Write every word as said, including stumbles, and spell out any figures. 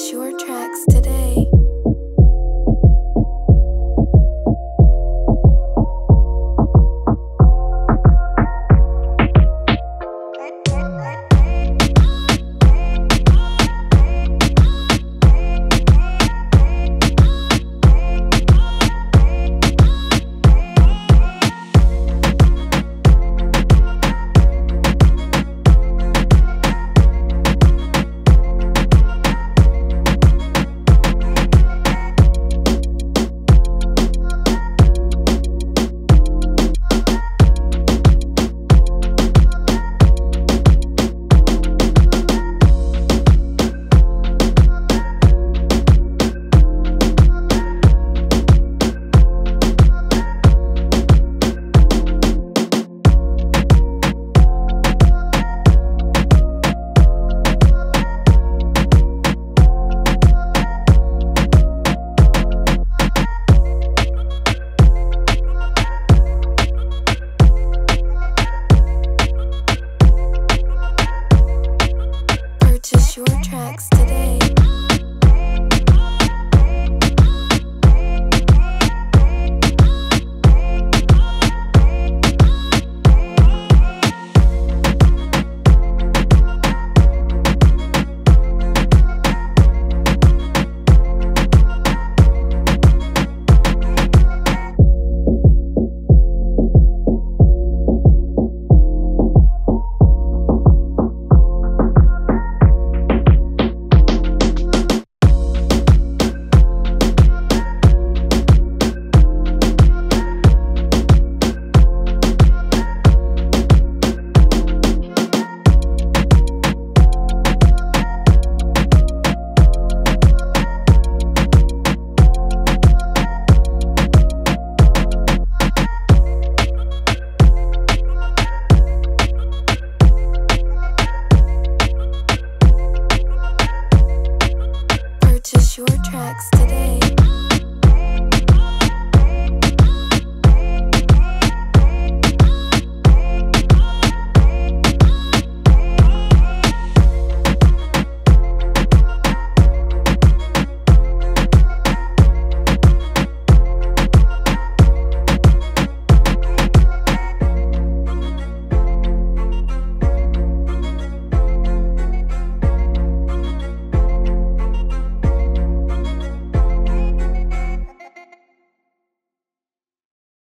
is your tracks today.